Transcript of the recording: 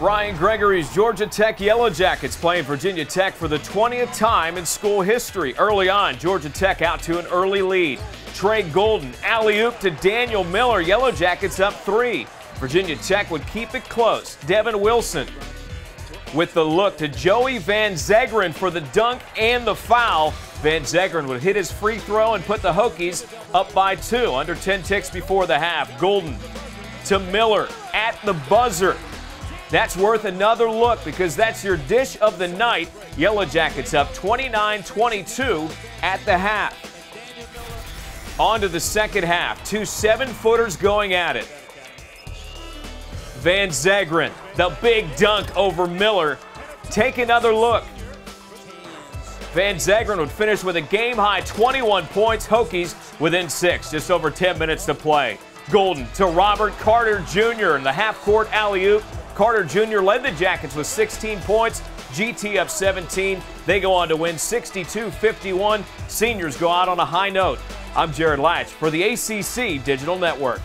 Brian Gregory's Georgia Tech Yellow Jackets playing Virginia Tech for the 20th time in school history. Early on, Georgia Tech out to an early lead. Trey Golden, alley-oop to Daniel Miller. Yellow Jackets up 3. Virginia Tech would keep it close. Devin Wilson with the look to Joey van Zegeren for the dunk and the foul. Van Zegeren would hit his free throw and put the Hokies up by 2. Under 10 ticks before the half. Golden to Miller at the buzzer. That's worth another look because that's your dish of the night. Yellow Jackets up 29-22 at the half. On to the second half. 2 7-footers going at it. Van Zegeren, the big dunk over Miller. Take another look. Van Zegeren would finish with a game-high 21 points. Hokies within 6, just over 10 minutes to play. Golden to Robert Carter Jr. in the half-court alley-oop. Carter Jr. led the Jackets with 16 points. GT up 17. They go on to win 62-51. Seniors go out on a high note. I'm Jared Latch for the ACC Digital Network.